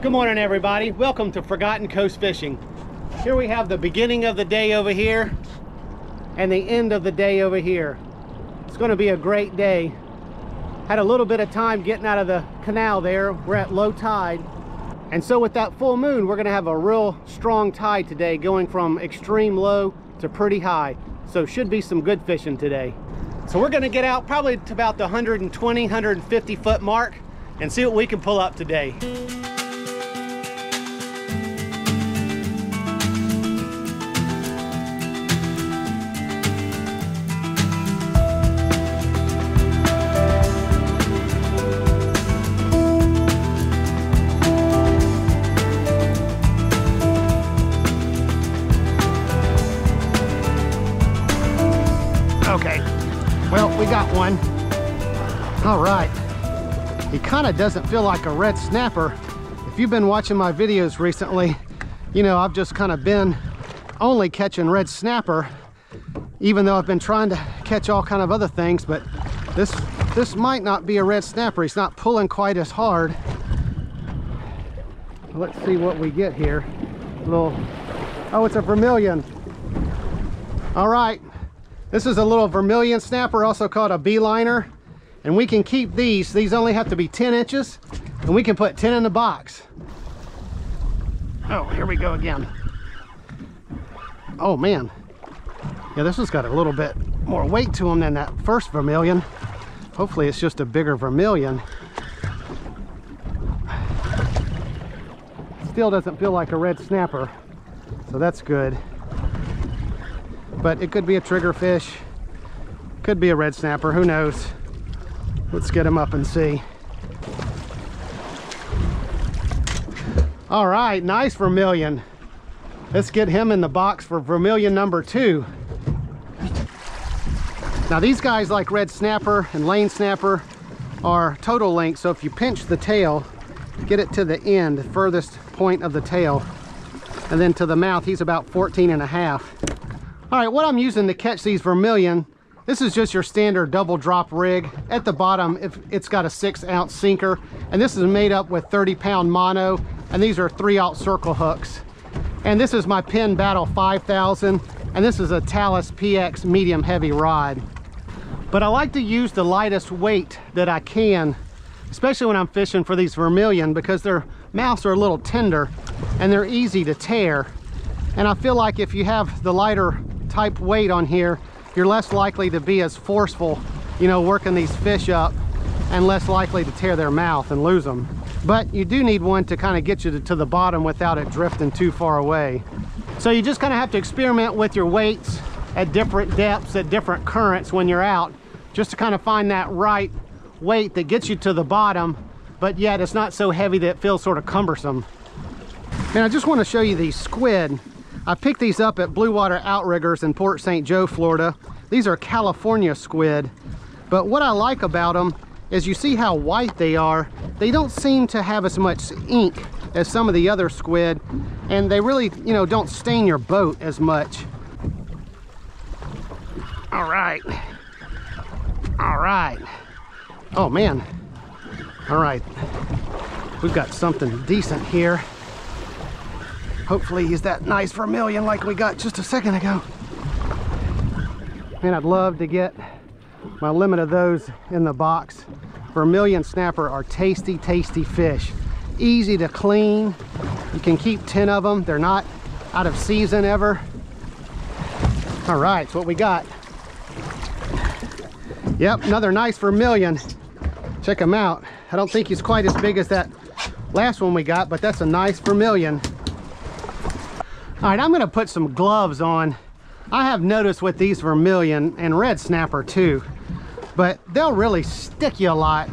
Good morning, everybody. Welcome to Forgotten Coast Fishing. Here we have the beginning of the day over here and the end of the day over here. It's going to be a great day. Had a little bit of time getting out of the canal there. We're at low tide. And so with that full moon, we're going to have a real strong tide today, going from extreme low to pretty high. So should be some good fishing today. So we're going to get out probably to about the 120, 150 foot mark and see what we can pull up today. Okay, well, we got one. All right, he kind of doesn't feel like a red snapper. If you've been watching my videos recently, you know I've just kind of been only catching red snapper, even though I've been trying to catch all kind of other things, but this might not be a red snapper. He's not pulling quite as hard. Let's see what we get here. A little, oh, it's a vermilion. All right. This is a little vermillion snapper, also called a beeliner, and we can keep these. These only have to be 10 inches, and we can put 10 in the box. Oh, here we go again. Oh, man. Yeah, this one's got a little bit more weight to them than that first vermillion. Hopefully it's just a bigger vermillion. Still doesn't feel like a red snapper, so that's good. But it could be a triggerfish, could be a red snapper, who knows. Let's get him up and see. All right, nice vermilion. Let's get him in the box for vermilion number 2. Now these guys, like red snapper and lane snapper, are total length, so if you pinch the tail, get it to the end, the furthest point of the tail, and then to the mouth, he's about 14 and a half. All right, what I'm using to catch these vermilion, this is just your standard double drop rig. At the bottom, if it's got a 6-ounce sinker, and this is made up with 30-pound mono, and these are 3/0 circle hooks. And this is my Penn Battle 5000, and this is a Talus PX medium heavy rod. But I like to use the lightest weight that I can, especially when I'm fishing for these vermilion, because their mouths are a little tender and they're easy to tear. And I feel like if you have the lighter type weight on here, you're less likely to be as forceful, you know, working these fish up, and less likely to tear their mouth and lose them. But you do need one to kind of get you to the bottom without it drifting too far away. So you just kind of have to experiment with your weights at different depths, at different currents when you're out, just to kind of find that right weight that gets you to the bottom, but yet it's not so heavy that it feels sort of cumbersome. And I just want to show you these squid. I picked these up at Bluewater Outriggers in Port St. Joe, Florida. These are California squid. But what I like about them is you see how white they are. They don't seem to have as much ink as some of the other squid. And they really, you know, don't stain your boat as much. All right. All right. Oh, man. All right. We've got something decent here. Hopefully he's that nice vermilion like we got just a second ago. Man, I'd love to get my limit of those in the box. Vermillion snapper are tasty, tasty fish. Easy to clean. You can keep 10 of them. They're not out of season ever. All right, that's what we got. Yep, another nice vermilion. Check him out. I don't think he's quite as big as that last one we got, but that's a nice vermilion. All right, I'm gonna put some gloves on. I have noticed with these vermilion and red snapper too, but they'll really stick you a lot.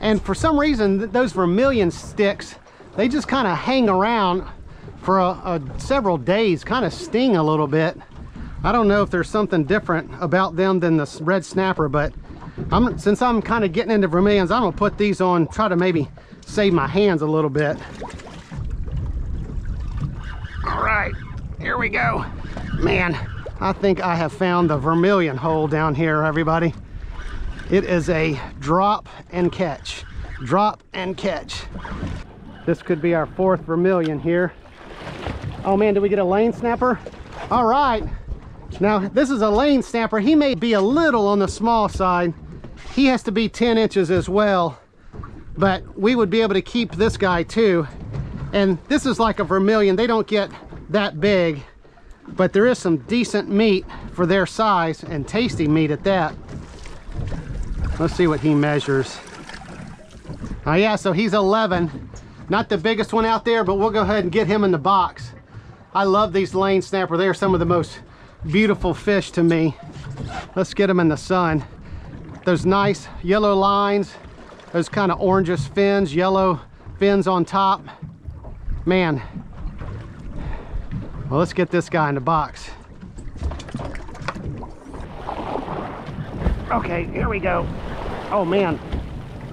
And for some reason, those vermilion sticks, they just kind of hang around for several days, kind of sting a little bit. I don't know if there's something different about them than the red snapper, but since I'm kind of getting into vermilions, I'm gonna put these on, try to maybe save my hands a little bit. All right, here we go. Man, I think I have found the vermilion hole down here, everybody. It is a drop and catch, drop and catch. This could be our fourth vermilion here. Oh man, did we get a lane snapper? All right, now this is a lane snapper. He may be a little on the small side. He has to be 10 inches as well, but we would be able to keep this guy too. And this is like a vermilion. They don't get that big, but there is some decent meat for their size, and tasty meat at that. Let's see what he measures. Oh yeah, so he's 11. Not the biggest one out there, but we'll go ahead and get him in the box. I love these lane snapper. They're some of the most beautiful fish to me. Let's get them in the sun. Those nice yellow lines, those kind of orangish fins, yellow fins on top. Man, well, let's get this guy in the box. Okay, here we go. Oh man.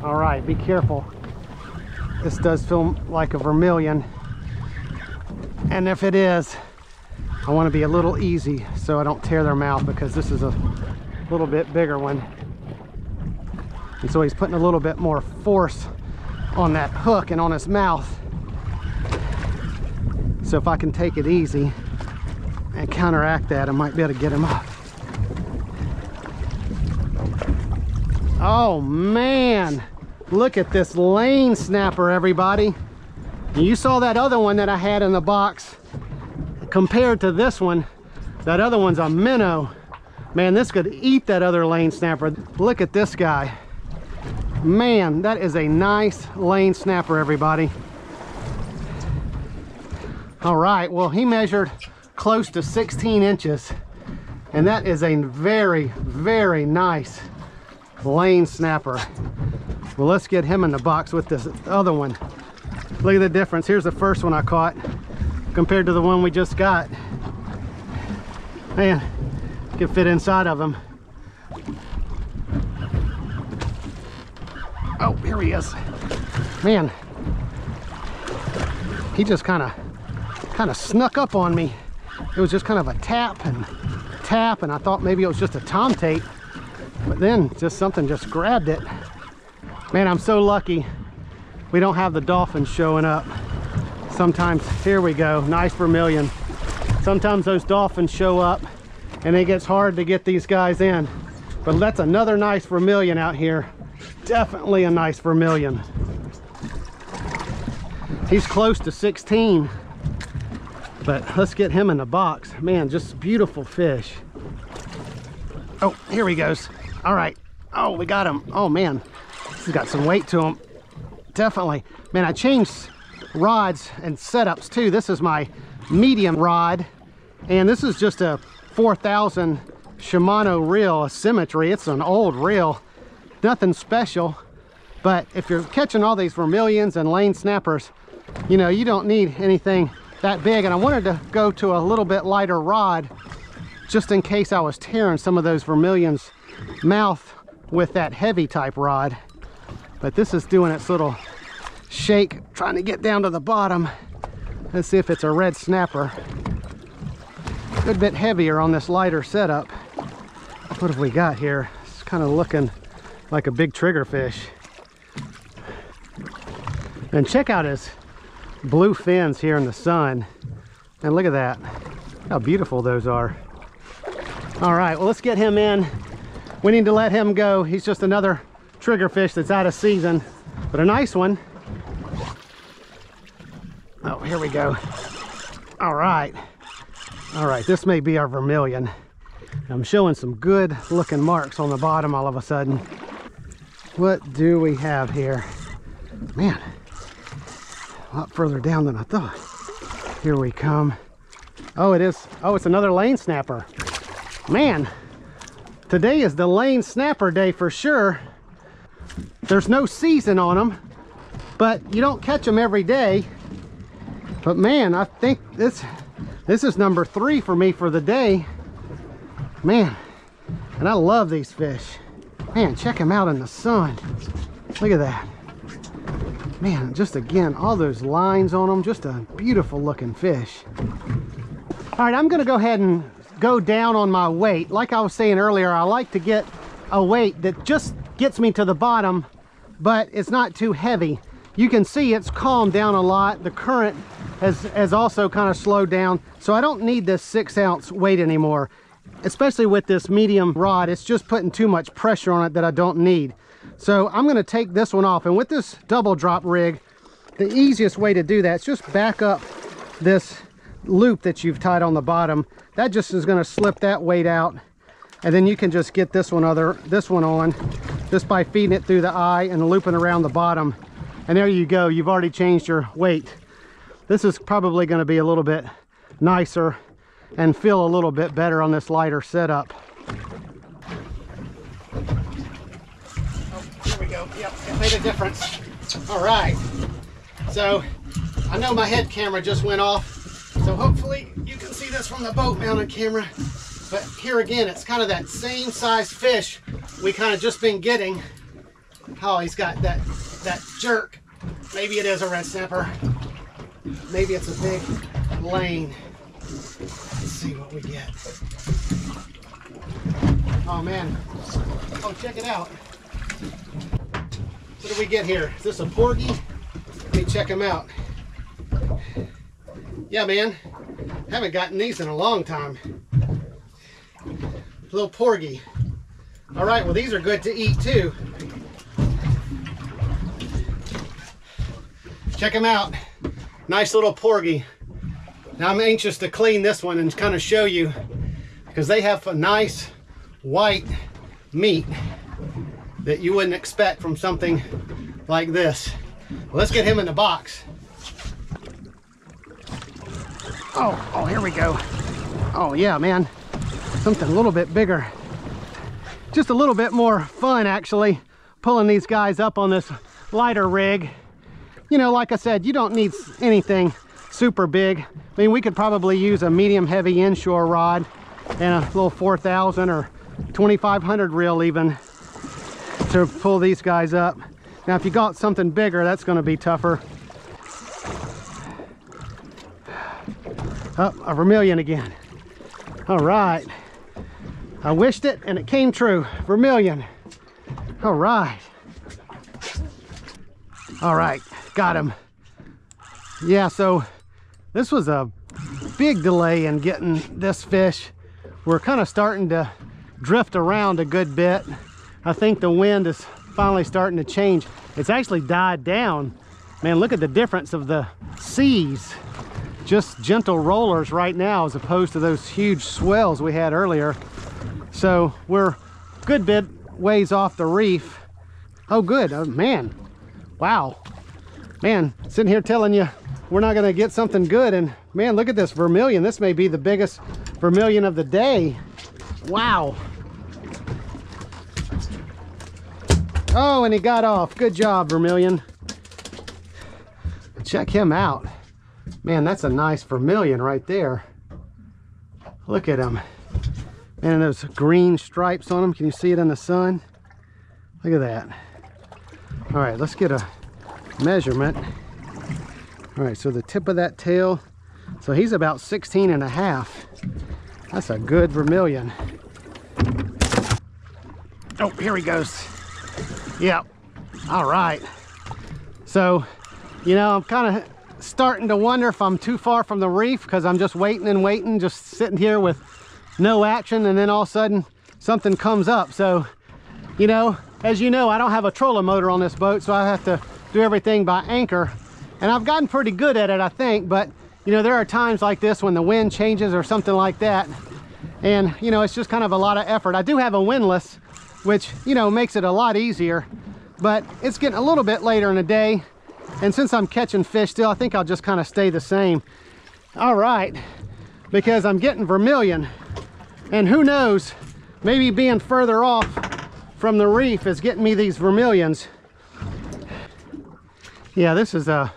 All right, be careful. This does feel like a vermilion. And if it is, I want to be a little easy so I don't tear their mouth, because this is a little bit bigger one. And so he's putting a little bit more force on that hook and on his mouth. So if I can take it easy and counteract that, I might be able to get him up. Oh man, look at this lane snapper, everybody. You saw that other one that I had in the box. Compared to this one, that other one's a minnow. Man, this could eat that other lane snapper. Look at this guy. Man, that is a nice lane snapper, everybody. All right, well, he measured close to 16 inches, and that is a very, very nice lane snapper. Well, let's get him in the box with this other one. Look at the difference. Here's the first one I caught compared to the one we just got. Man, can fit inside of him. Oh, here he is. Man, he just kind of snuck up on me. It was just kind of a tap, and I thought maybe it was just a tom tape, but then just something just grabbed it. Man, I'm so lucky we don't have the dolphins showing up. Sometimes, here we go, nice vermilion. Sometimes those dolphins show up and it gets hard to get these guys in, but that's another nice vermilion out here. Definitely a nice vermilion. He's close to 16. But let's get him in the box. Man, just beautiful fish. Oh, here he goes. All right. Oh, we got him. Oh man, this has got some weight to him. Definitely. Man, I changed rods and setups too. This is my medium rod, and this is just a 4000 Shimano reel, a Symmetry. It's an old reel, nothing special. But if you're catching all these vermilions and lane snappers, you know, you don't need anything that big. And I wanted to go to a little bit lighter rod just in case I was tearing some of those vermilions' mouth with that heavy type rod. But this is doing its little shake, trying to get down to the bottom. Let's see if it's a red snapper. A good bit heavier on this lighter setup. What have we got here? It's kind of looking like a big triggerfish. And check out his blue fins here in the sun, and look at that, how beautiful those are. All right, well, let's get him in. We need to let him go. He's just another triggerfish that's out of season, but a nice one. Oh, here we go. All right, all right, this may be our vermilion. I'm showing some good looking marks on the bottom all of a sudden. What do we have here? Man, a lot further down than I thought. Here we come. Oh, it is. Oh, it's another lane snapper. Man, today is the lane snapper day for sure. There's no season on them, but you don't catch them every day. But man, I think this is number 3 for me for the day. Man, and I love these fish. Man, check them out in the sun. Look at that. Man, just again, all those lines on them, just a beautiful looking fish. All right, I'm gonna go ahead and go down on my weight. Like I was saying earlier, I like to get a weight that just gets me to the bottom, but it's not too heavy. you can see it's calmed down a lot. The current has also kind of slowed down, so I don't need this 6 ounce weight anymore, especially with this medium rod. It's just putting too much pressure on it that I don't need. So I'm going to take this one off, and with this double drop rig, the easiest way to do that is just back up this loop that you've tied on the bottom. That just is going to slip that weight out, and then you can just get this one on just by feeding it through the eye and looping around the bottom, and there you go. You've already changed your weight. This is probably going to be a little bit nicer and feel a little bit better on this lighter setup. Oh, here we go. Yep, it made a difference. All right, so I know my head camera just went off, so hopefully you can see this from the boat mounted camera. But here again, it's kind of that same size fish we kind of just been getting. Oh, he's got that jerk. Maybe it is a red snapper. Maybe it's a big lane. Let's see what we get. Oh man. Oh, check it out. What do we get here? Is this a porgy? Let me check him out. Yeah, man, haven't gotten these in a long time. Little porgy. All right, well, these are good to eat too. Check them out. Nice little porgy. Now I'm anxious to clean this one and kind of show you, because they have a nice white meat that you wouldn't expect from something like this. Well, let's get him in the box. Oh, here we go. Oh yeah, man, something a little bit bigger. Just a little bit more fun, actually, pulling these guys up on this lighter rig. You know, like I said, you don't need anything super big. I mean, we could probably use a medium heavy inshore rod and a little 4,000 or 2,500 reel even to pull these guys up. Now, if you got something bigger, that's gonna be tougher. Oh, a vermillion again. All right. I wished it and it came true. Vermillion. All right. All right. Got him. Yeah, so this was a big delay in getting this fish. We're kind of starting to drift around a good bit. I think the wind is finally starting to change. It's actually died down. Man, look at the difference of the seas. Just gentle rollers right now as opposed to those huge swells we had earlier. So we're good bit ways off the reef. Oh good. Oh man, wow, man, sitting here telling you we're not going to get something good, and man, look at this vermilion. This may be the biggest vermilion of the day. Wow. Oh, and he got off. Good job, vermilion. Check him out. Man, that's a nice vermilion right there. Look at him. Man, those green stripes on him. Can you see it in the sun? Look at that. All right, let's get a measurement. All right, so the tip of that tail. So he's about 16 and a half. That's a good vermilion. Oh, here he goes. Yeah. All right. So, you know, I'm kind of starting to wonder if I'm too far from the reef, because I'm just waiting and waiting, just sitting here with no action, and then all of a sudden something comes up. So, you know, as you know, I don't have a trolling motor on this boat, so I have to do everything by anchor, and I've gotten pretty good at it, I think. But you know, there are times like this when the wind changes or something like that, and you know, it's just kind of a lot of effort. I do have a windlass, which you know makes it a lot easier, but it's getting a little bit later in the day, and since I'm catching fish still, I think I'll just kind of stay the same. All right, because I'm getting vermilion, and who knows, maybe being further off from the reef is getting me these vermilions. Yeah, this is a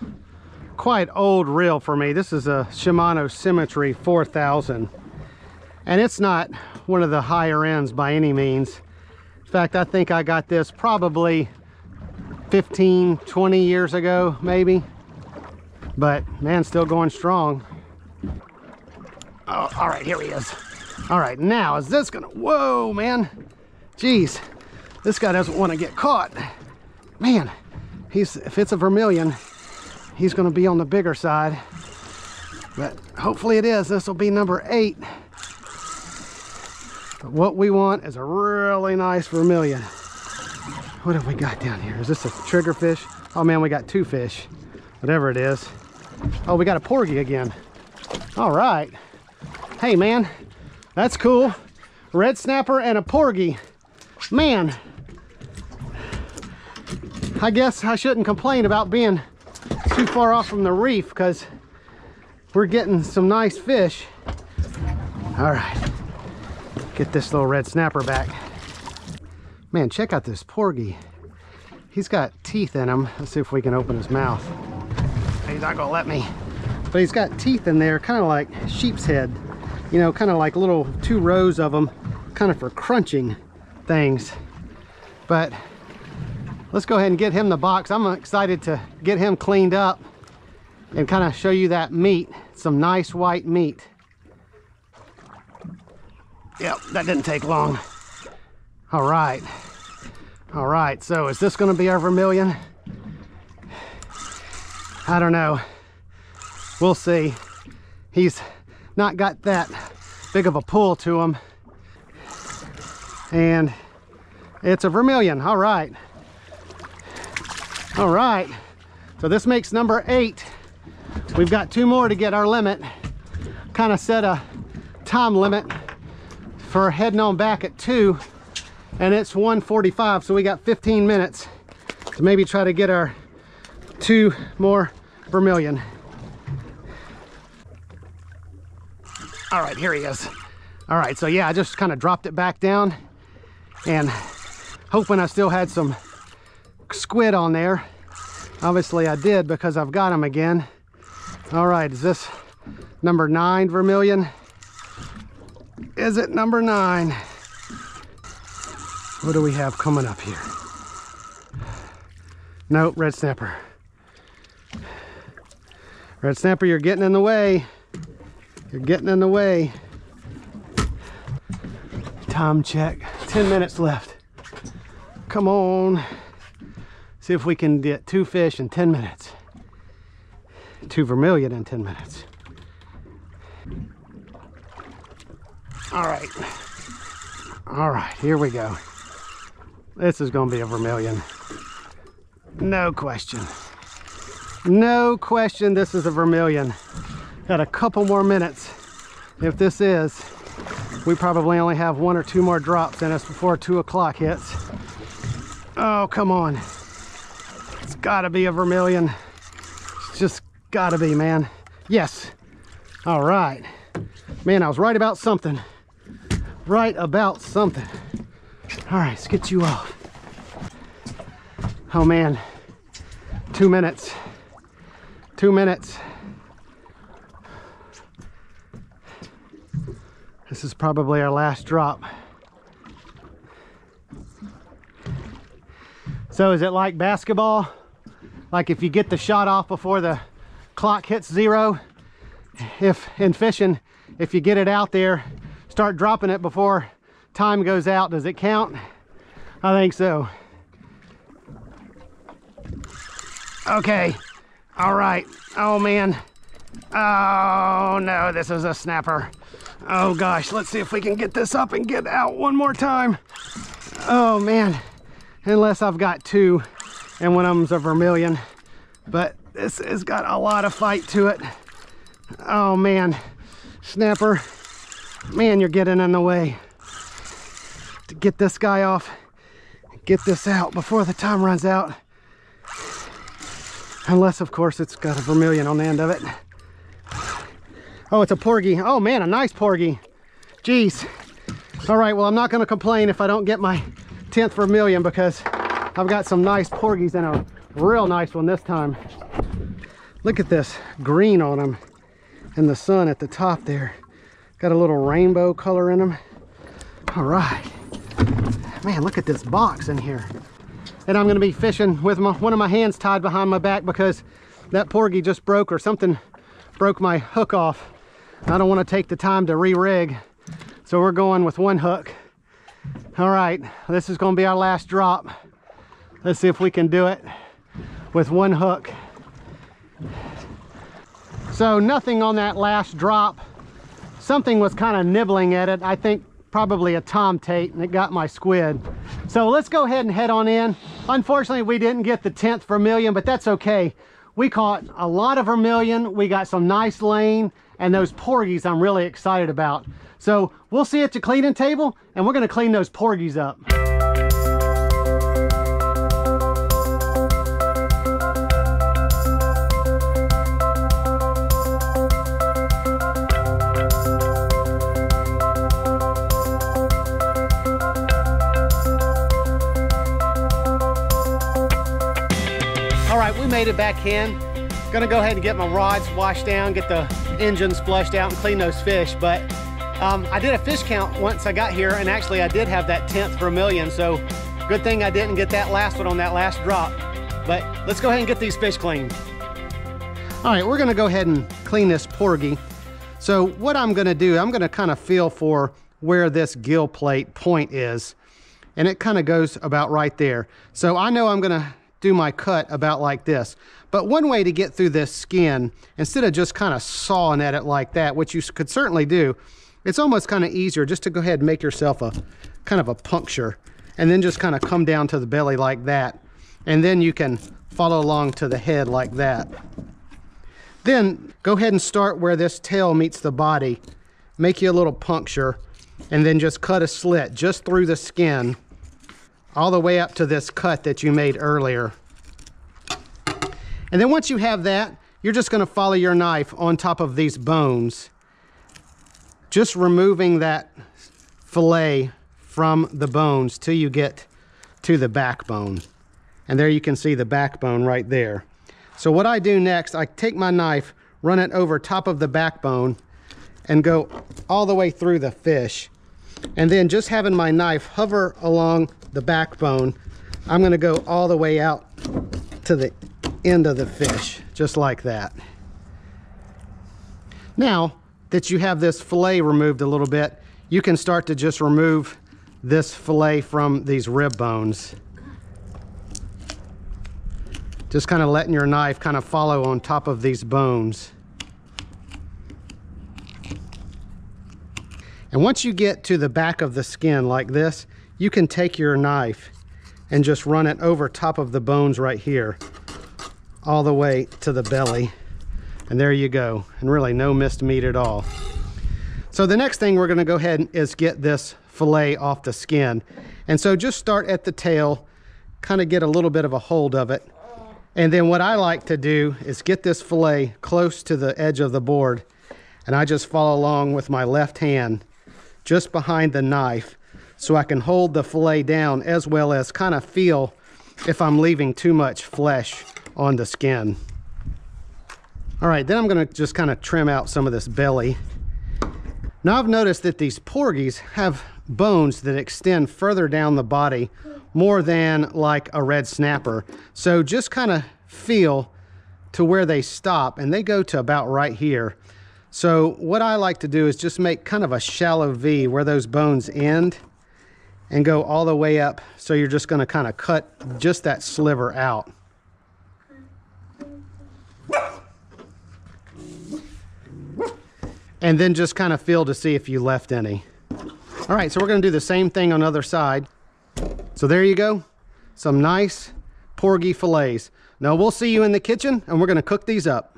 quite old reel for me. This is a Shimano Symmetry 4000, and it's not one of the higher ends by any means. In fact, I think I got this probably 15, 20 years ago, maybe. But man, still going strong. Oh, all right, here he is. All right, now is this gonna, whoa, man. Jeez, this guy doesn't want to get caught. Man, if it's a vermilion, he's going to be on the bigger side. But hopefully it is. This will be number 8. But what we want is a really nice vermilion. What have we got down here? Is this a triggerfish? Oh man, we got 2 fish. Whatever it is. Oh, we got a porgy again. All right. Hey man, that's cool. Red snapper and a porgy. Man, I guess I shouldn't complain about being too far off from the reef because we're getting some nice fish. All right, get this little red snapper back. Man, check out this porgy. He's got teeth in him. Let's see if we can open his mouth. He's not gonna let me. But he's got teeth in there, kind of like sheep's head. You know, kind of like little 2 rows of them, kind of for crunching things. But let's go ahead and get him the box. I'm excited to get him cleaned up and kind of show you that meat. Some nice white meat. Yep, that didn't take long. All right, so is this gonna be our vermilion? I don't know, we'll see. He's not got that big of a pull to him. And it's a vermilion, all right. All right, so this makes number 8. We've got 2 more to get our limit. Kind of set a time limit for heading on back at 2. And it's 1:45, so we got 15 minutes to maybe try to get our 2 more vermilion. All right, here he is. All right, so yeah, I just kind of dropped it back down and hoping I still had some squid on there. Obviously I did because I've got him again. All right, is this number 9 vermilion? Is it number 9? What do we have coming up here? Nope, red snapper. Red snapper, you're getting in the way. You're getting in the way. Time check, 10 minutes left. Come on. See if we can get 2 fish in 10 minutes. 2 vermilion in 10 minutes. All right. All right, here we go. This is gonna be a vermilion. No question. No question this is a vermilion. Got a couple more minutes. If this is, we probably only have 1 or 2 more drops in us before 2 o'clock hits. Oh, come on. It's gotta be a vermilion. It's just gotta be, man. Yes. All right. Man, I was right about something. Right about something. All right, let's get you off. Oh man, 2 minutes. 2 minutes. This is probably our last drop. So is it like basketball? Like if you get the shot off before the clock hits 0, if in fishing, if you get it out there, start dropping it before time goes out, does it count? I think so. Okay, all right. Oh man, oh no, this is a snapper. Oh gosh, let's see if we can get this up and get out 1 more time. Oh man, unless I've got 2 and 1 of them's a vermilion, but this has got a lot of fight to it. Oh man, snapper, man, you're getting in the way. To get this guy off, get this out before the time runs out. Unless, of course, it's got a vermilion on the end of it. Oh, it's a porgy. Oh man, a nice porgy. Jeez. All right, well, I'm not gonna complain if I don't get my 10th vermilion because I've got some nice porgies and a real nice one this time. Look at this green on them and the sun at the top there. Got a little rainbow color in them. All right. Man, look at this box in here. And I'm gonna be fishing with one of my hands tied behind my back because that porgy just broke or something broke my hook off. I don't wanna take the time to re-rig. So we're going with 1 hook. All right, this is gonna be our last drop. Let's see if we can do it. with one hook. So nothing on that last drop. Something was kind of nibbling at it. I think probably a tomtate, and it got my squid. So let's go ahead and head on in. Unfortunately, we didn't get the 10th vermilion, but that's okay. We caught a lot of vermilion. We got some nice lane, and those porgies I'm really excited about. So we'll see you at the cleaning table, and we're gonna clean those porgies up. All right, we made it back in. Gonna go ahead and get my rods washed down, get the engines flushed out, and clean those fish. But I did a fish count once I got here, and actually I did have that 10th vermilion, so good thing I didn't get that last one on that last drop. But let's go ahead and get these fish cleaned. All right, we're gonna go ahead and clean this porgy. So what I'm gonna do, I'm gonna kind of feel for where this gill plate point is, and it kind of goes about right there. So I know I'm gonna do my cut about like this. But one way to get through this skin, instead of just kind of sawing at it like that, which you could certainly do, it's almost kind of easier just to go ahead and make yourself a kind of a puncture, and then just kind of come down to the belly like that. And then you can follow along to the head like that. Then go ahead and start where this tail meets the body, make you a little puncture, and then just cut a slit just through the skin all the way up to this cut that you made earlier. And then once you have that, you're just gonna follow your knife on top of these bones, just removing that fillet from the bones till you get to the backbone. And there you can see the backbone right there. So what I do next, I take my knife, run it over top of the backbone, and go all the way through the fish. And then just having my knife hover along the backbone, I'm going to go all the way out to the end of the fish, just like that. Now that you have this fillet removed a little bit, you can start to just remove this fillet from these rib bones. Just kind of letting your knife kind of follow on top of these bones. And once you get to the back of the skin like this, you can take your knife and just run it over top of the bones right here, all the way to the belly. And there you go. And really no missed meat at all. So the next thing we're gonna go ahead is get this fillet off the skin. And so just start at the tail, kind of get a little bit of a hold of it. And then what I like to do is get this fillet close to the edge of the board, and I just follow along with my left hand just behind the knife, so I can hold the fillet down as well as kind of feel if I'm leaving too much flesh on the skin. All right, then I'm gonna just kind of trim out some of this belly. Now I've noticed that these porgies have bones that extend further down the body more than like a red snapper. So just kind of feel to where they stop, and they go to about right here. So what I like to do is just make kind of a shallow V where those bones end and go all the way up. So you're just gonna kind of cut just that sliver out. And then just kind of feel to see if you left any. All right, so we're gonna do the same thing on the other side. So there you go, some nice porgy fillets. Now we'll see you in the kitchen, and we're gonna cook these up.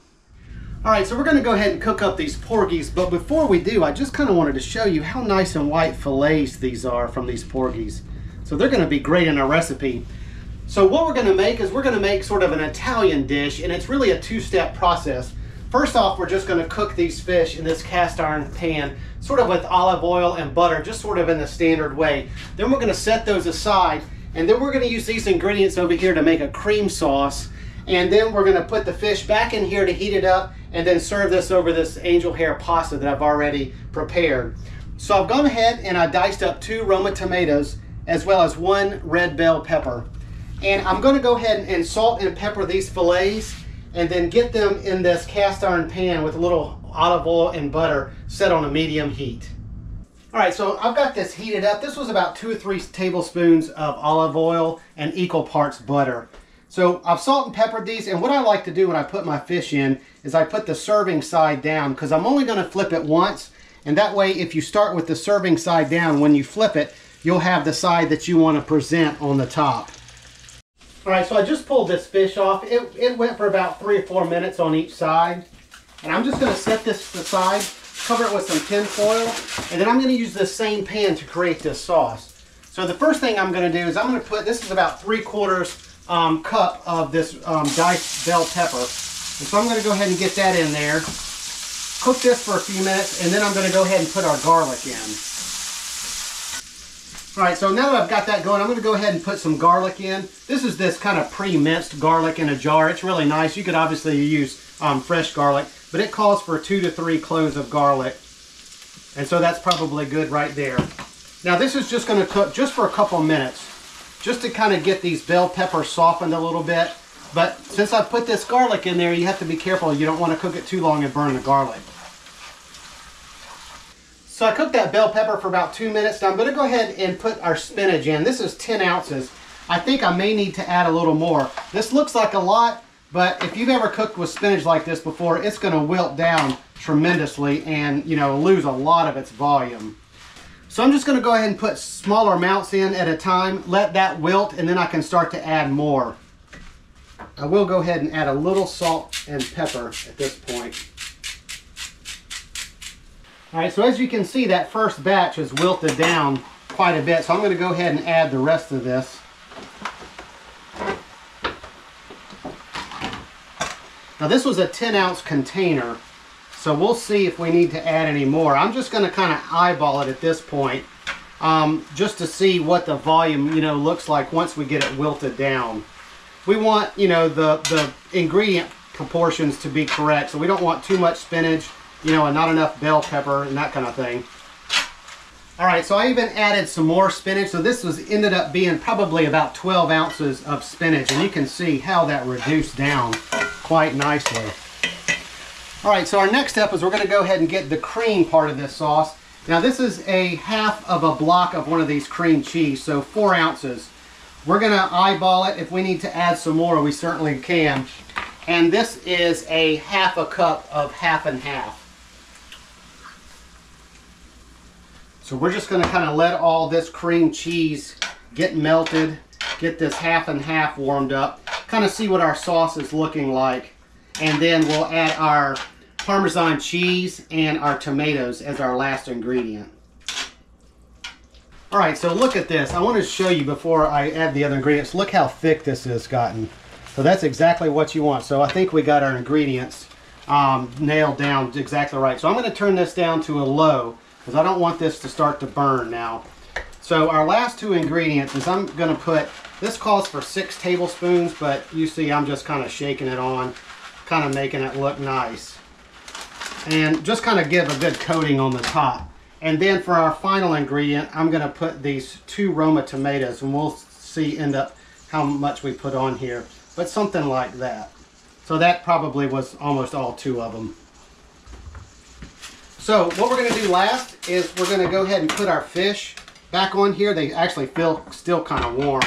All right, so we're gonna go ahead and cook up these porgies, but before we do, I just kind of wanted to show you how nice and white fillets these are from these porgies. So they're gonna be great in our recipe. So what we're gonna make is we're gonna make sort of an Italian dish, and it's really a two-step process. First off, we're just gonna cook these fish in this cast iron pan, sort of with olive oil and butter, just sort of in the standard way. Then we're gonna set those aside, and then we're gonna use these ingredients over here to make a cream sauce. And then we're gonna put the fish back in here to heat it up, and then serve this over this angel hair pasta that I've already prepared. So I've gone ahead and I diced up 2 Roma tomatoes, as well as 1 red bell pepper. And I'm gonna go ahead and salt and pepper these fillets, and then get them in this cast iron pan with a little olive oil and butter set on a medium heat. All right, so I've got this heated up. This was about 2 or 3 tablespoons of olive oil and equal parts butter. So I've salt and peppered these, and what I like to do when I put my fish in is I put the serving side down, because I'm only going to flip it once, and that way if you start with the serving side down, when you flip it, you'll have the side that you want to present on the top. All right, so I just pulled this fish off. It went for about 3 or 4 minutes on each side, and I'm just going to set this to the side, cover it with some tin foil, and then I'm going to use this same pan to create this sauce. So the first thing I'm going to do is I'm going to put, this is about 3/4 cup of this diced bell pepper. And so I'm going to go ahead and get that in there, cook this for a few minutes, and then I'm going to go ahead and put our garlic in. All right, so now that I've got that going, I'm going to go ahead and put some garlic in. This is this kind of pre-minced garlic in a jar. It's really nice. You could obviously use fresh garlic, but it calls for 2 to 3 cloves of garlic. And so that's probably good right there. Now this is just going to cook just for a couple minutes, just to kind of get these bell peppers softened a little bit. But since I put this garlic in there, you have to be careful. You don't want to cook it too long and burn the garlic. So I cooked that bell pepper for about 2 minutes. Now I'm going to go ahead and put our spinach in. This is 10 ounces. I think I may need to add a little more. This looks like a lot, but if you've ever cooked with spinach like this before, it's going to wilt down tremendously and, you know, lose a lot of its volume. So I'm just going to go ahead and put smaller amounts in at a time, let that wilt, and then I can start to add more. I will go ahead and add a little salt and pepper at this point. All right, so as you can see, that first batch has wilted down quite a bit, so I'm going to go ahead and add the rest of this. Now this was a 10-ounce container. So we'll see if we need to add any more. I'm just going to kind of eyeball it at this point, just to see what the volume, you know, looks like once we get it wilted down. We want, you know, the ingredient proportions to be correct, so we don't want too much spinach, you know, and not enough bell pepper and that kind of thing. All right, so I even added some more spinach. So this was ended up being probably about 12 ounces of spinach, and you can see how that reduced down quite nicely. All right, so our next step is we're going to go ahead and get the cream part of this sauce. Now this is a half of a block of one of these cream cheese, so 4 ounces. We're going to eyeball it. If we need to add some more, we certainly can. And this is a half a cup of half and half. So we're just going to kind of let all this cream cheese get melted, get this half and half warmed up, kind of see what our sauce is looking like. And then we'll add our Parmesan cheese and our tomatoes as our last ingredient. All right, so look at this. I want to show you before I add the other ingredients. Look how thick this has gotten. So that's exactly what you want. So I think we got our ingredients nailed down exactly right. So I'm going to turn this down to a low because I don't want this to start to burn now. So our last two ingredients is I'm going to put, this calls for 6 tablespoons, but you see I'm just kind of shaking it on, kind of making it look nice, and just kind of give a good coating on the top. And then for our final ingredient, I'm going to put these 2 Roma tomatoes, and we'll see end up how much we put on here, but something like that. So that probably was almost all 2 of them. So what we're going to do last is we're going to go ahead and put our fish back on here. They actually feel still kind of warm,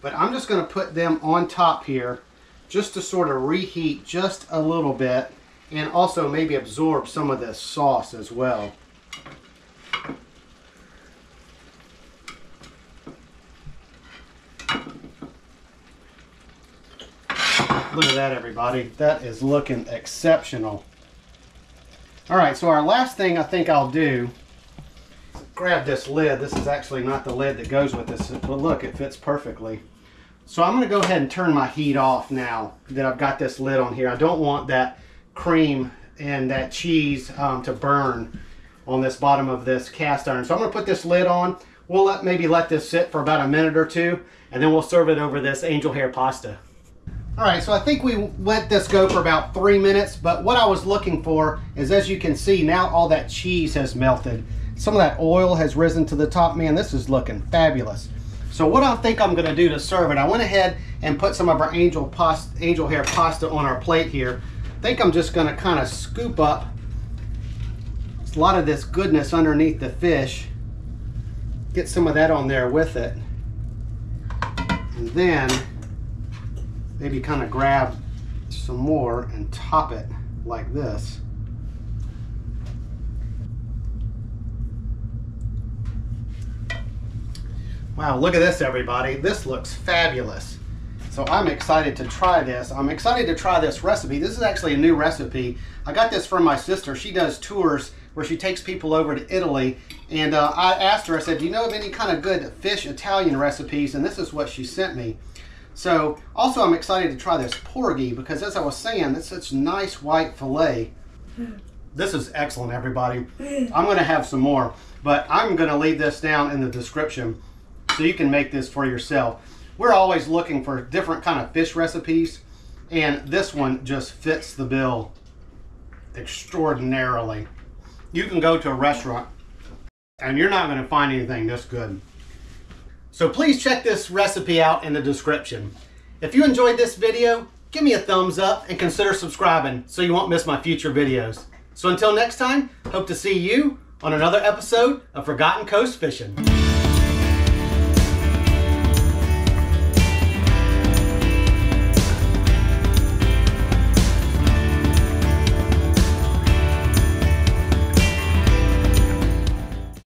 but I'm just going to put them on top here just to sort of reheat just a little bit and also maybe absorb some of this sauce as well. Look at that, everybody. That is looking exceptional. All right, so our last thing I think I'll do is grab this lid. This is actually not the lid that goes with this, but look, it fits perfectly. So I'm going to go ahead and turn my heat off now that I've got this lid on here. I don't want that cream and that cheese to burn on this bottom of this cast iron. So I'm going to put this lid on. We'll maybe let this sit for about a minute or two, and then we'll serve it over this angel hair pasta. All right, so I think we let this go for about 3 minutes, but what I was looking for is, as you can see, now all that cheese has melted. Some of that oil has risen to the top. Man, this is looking fabulous. So what I think I'm going to do to serve it, I went ahead and put some of our angel hair pasta on our plate here. I think I'm just going to kind of scoop up a lot of this goodness underneath the fish, get some of that on there with it, and then maybe kind of grab some more and top it like this. Wow, look at this, everybody. This looks fabulous. So I'm excited to try this. I'm excited to try this recipe. This is actually a new recipe. I got this from my sister. She does tours where she takes people over to Italy. And I asked her, I said, do you know of any kind of good fish Italian recipes? And this is what she sent me. So also I'm excited to try this porgy because, as I was saying, it's such nice white fillet. This is excellent, everybody. I'm going to have some more, but I'm going to leave this down in the description so you can make this for yourself. We're always looking for different kind of fish recipes, and this one just fits the bill extraordinarily. You can go to a restaurant and you're not going to find anything this good. So please check this recipe out in the description. If you enjoyed this video, give me a thumbs up and consider subscribing so you won't miss my future videos. So until next time, hope to see you on another episode of Forgotten Coast Fishing.